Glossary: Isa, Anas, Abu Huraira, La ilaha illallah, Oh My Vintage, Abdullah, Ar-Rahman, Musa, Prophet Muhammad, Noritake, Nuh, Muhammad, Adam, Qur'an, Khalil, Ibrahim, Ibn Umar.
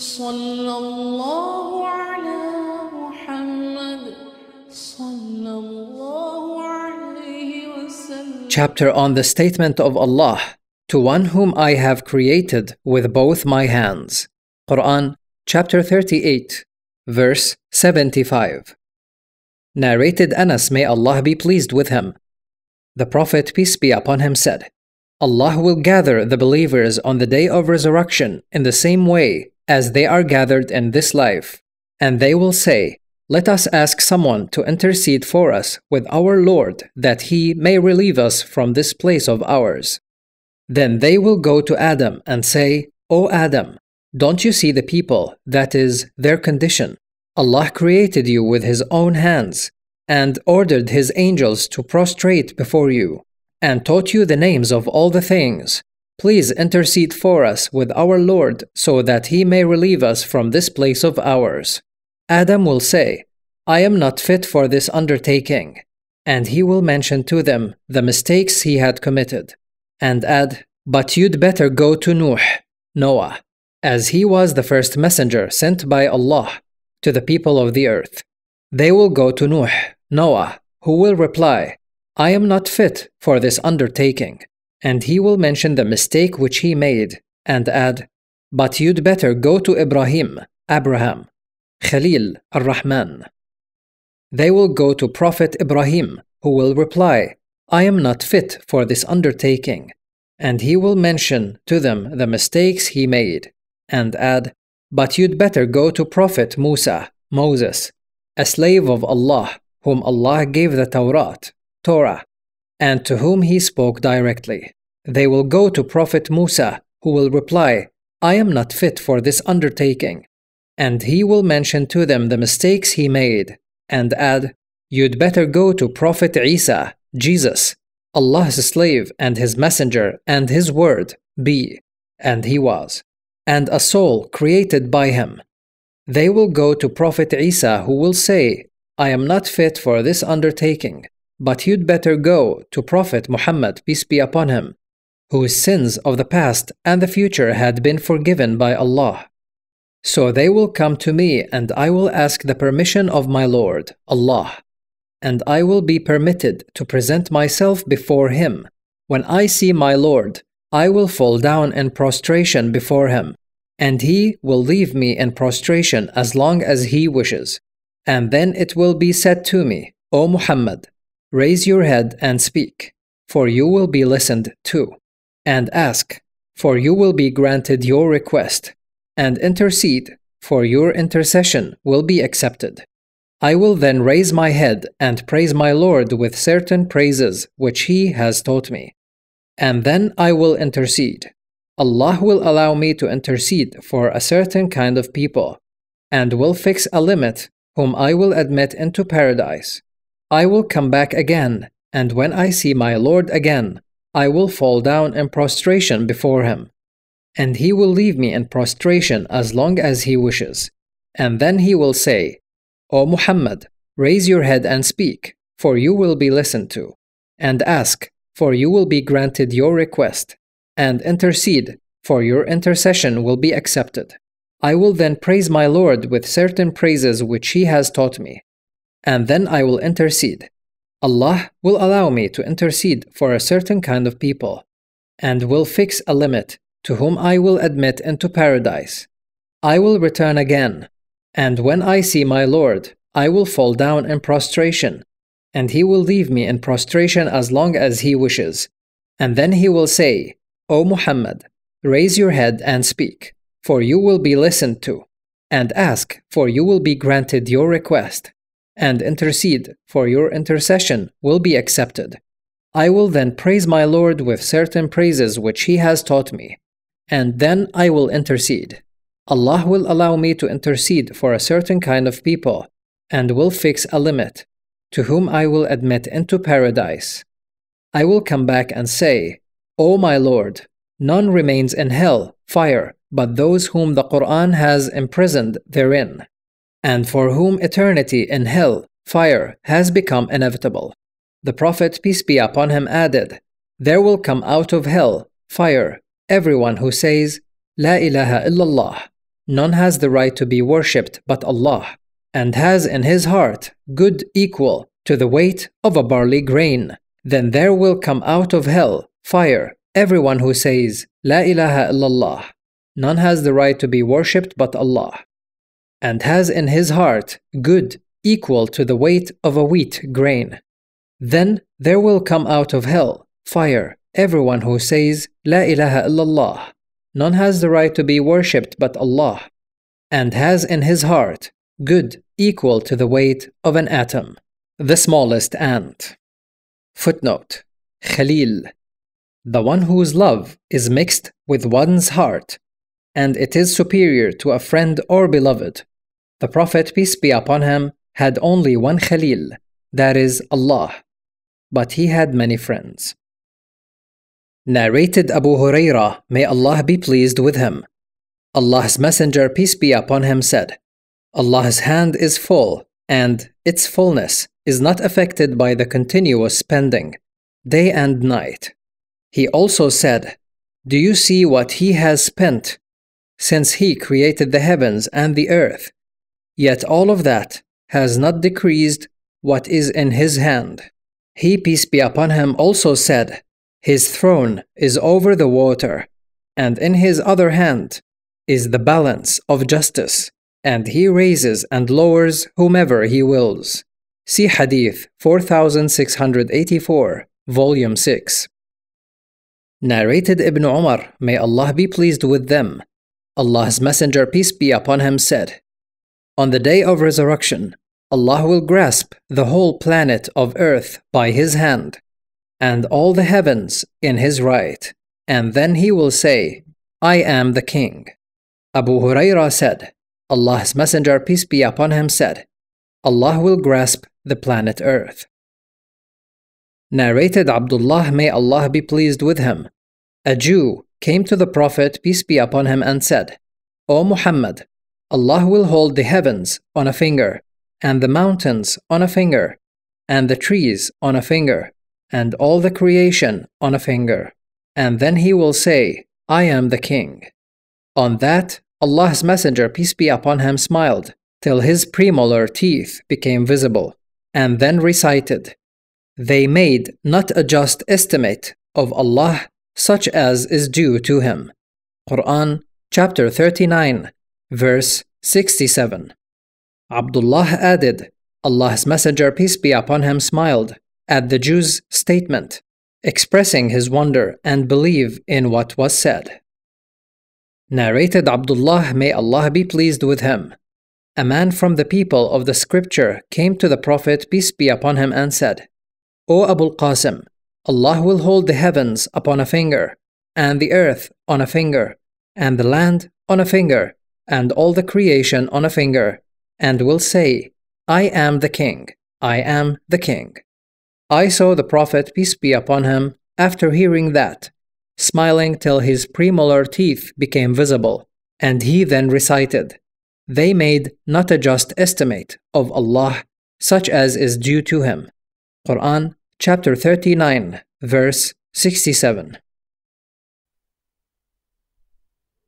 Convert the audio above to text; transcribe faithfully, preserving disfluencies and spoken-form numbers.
Sallallahu ala Muhammad, sallallahu alayhi wa sallam. Chapter on the statement of Allah, to one whom I have created with both my hands. Qur'an, chapter thirty-eight, verse seventy-five. Narrated Anas, may Allah be pleased with him. The Prophet, peace be upon him, said, Allah will gather the believers on the day of resurrection in the same way as they are gathered in this life, and they will say, let us ask someone to intercede for us with our Lord that he may relieve us from this place of ours. Then they will go to Adam and say, O Adam, don't you see the people, that is, their condition? Allah created you with his own hands, and ordered his angels to prostrate before you, and taught you the names of all the things. Please intercede for us with our Lord so that he may relieve us from this place of ours. Adam will say, I am not fit for this undertaking, and he will mention to them the mistakes he had committed, and add, but you'd better go to Nuh, Noah, as he was the first messenger sent by Allah to the people of the earth. They will go to Nuh, Noah, who will reply, I am not fit for this undertaking. And he will mention the mistake which he made, and add, but you'd better go to Ibrahim, Abraham, Khalil, Ar-Rahman. They will go to Prophet Ibrahim, who will reply, I am not fit for this undertaking. And he will mention to them the mistakes he made, and add, but you'd better go to Prophet Musa, Moses, a slave of Allah, whom Allah gave the Tawrat, Torah, and to whom he spoke directly. They will go to Prophet Musa, who will reply, I am not fit for this undertaking. And he will mention to them the mistakes he made, and add, you'd better go to Prophet Isa, Jesus, Allah's slave and his messenger, and his word, be, and he was, and a soul created by him. They will go to Prophet Isa, who will say, I am not fit for this undertaking. But you'd better go to Prophet Muhammad, peace be upon him, whose sins of the past and the future had been forgiven by Allah. So they will come to me, and I will ask the permission of my Lord, Allah, and I will be permitted to present myself before him. When I see my Lord, I will fall down in prostration before him, and he will leave me in prostration as long as he wishes. And then it will be said to me, O Muhammad, raise your head and speak, for you will be listened to, and ask, for you will be granted your request, and intercede, for your intercession will be accepted. I will then raise my head and praise my Lord with certain praises which he has taught me, and then I will intercede. Allah will allow me to intercede for a certain kind of people, and will fix a limit whom I will admit into paradise. I will come back again, and when I see my Lord again, I will fall down in prostration before him, and he will leave me in prostration as long as he wishes. And then he will say, O Muhammad, raise your head and speak, for you will be listened to, and ask, for you will be granted your request, and intercede, for your intercession will be accepted. I will then praise my Lord with certain praises which he has taught me, and then I will intercede. Allah will allow me to intercede for a certain kind of people, and will fix a limit to whom I will admit into paradise. I will return again, and when I see my Lord, I will fall down in prostration, and he will leave me in prostration as long as he wishes. And then he will say, O Muhammad, raise your head and speak, for you will be listened to, and ask, for you will be granted your request, and intercede, for your intercession will be accepted. I will then praise my Lord with certain praises which he has taught me, and then I will intercede. Allah will allow me to intercede for a certain kind of people, and will fix a limit, to whom I will admit into paradise. I will come back and say, O my Lord, none remains in hell, fire, but those whom the Qur'an has imprisoned therein, and for whom eternity in hell, fire, has become inevitable. The Prophet, peace be upon him, added, there will come out of hell, fire, everyone who says, La ilaha illallah, None has the right to be worshipped but Allah, and has in his heart good equal to the weight of a barley grain. Then there will come out of hell fire everyone who says, La ilaha illallah. None has the right to be worshipped but Allah, and has in his heart good equal to the weight of a wheat grain. Then there will come out of hell fire everyone who says, La ilaha illallah. None has the right to be worshipped but Allah, and has in his heart good equal to the weight of an atom, the smallest ant. Footnote: Khalil, the one whose love is mixed with one's heart, and it is superior to a friend or beloved. The Prophet, peace be upon him, had only one Khalil, that is Allah, but he had many friends. Narrated Abu Huraira, may Allah be pleased with him. Allah's Messenger, peace be upon him, said, Allah's hand is full, and its fullness is not affected by the continuous spending, day and night. He also said, do you see what he has spent since he created the heavens and the earth? Yet all of that has not decreased what is in his hand. He, peace be upon him, also said, his throne is over the water, and in his other hand is the balance of justice, and he raises and lowers whomever he wills. See Hadith four thousand six hundred eighty-four, Volume six. Narrated Ibn Umar, may Allah be pleased with them. Allah's Messenger, peace be upon him, said, on the day of resurrection, Allah will grasp the whole planet of earth by his hand, and all the heavens in his right, and then he will say, I am the king. Abu Huraira said, Allah's Messenger, peace be upon him, said, Allah will grasp the planet earth. Narrated Abdullah, may Allah be pleased with him. A Jew came to the Prophet, peace be upon him, and said, O Muhammad, Allah will hold the heavens on a finger, and the mountains on a finger, and the trees on a finger, and all the creation on a finger, and then he will say, I am the king. On that, Allah's Messenger, peace be upon him, smiled till his premolar teeth became visible, and then recited, they made not a just estimate of Allah such as is due to him. Qur'an chapter thirty-nine, verse sixty-seven. Abdullah added, Allah's Messenger, peace be upon him, smiled at the Jew's statement, expressing his wonder and belief in what was said. Narrated Abdullah, may Allah be pleased with him. A man from the people of the scripture came to the Prophet, peace be upon him, and said, O Abu al-Qasim, Allah will hold the heavens upon a finger, and the earth on a finger, and the land on a finger, and all the creation on a finger, and will say, I am the king, I am the king. I saw the Prophet, peace be upon him, after hearing that, smiling till his premolar teeth became visible, and he then recited, they made not a just estimate of Allah such as is due to him. Qur'an chapter thirty-nine, verse sixty-seven.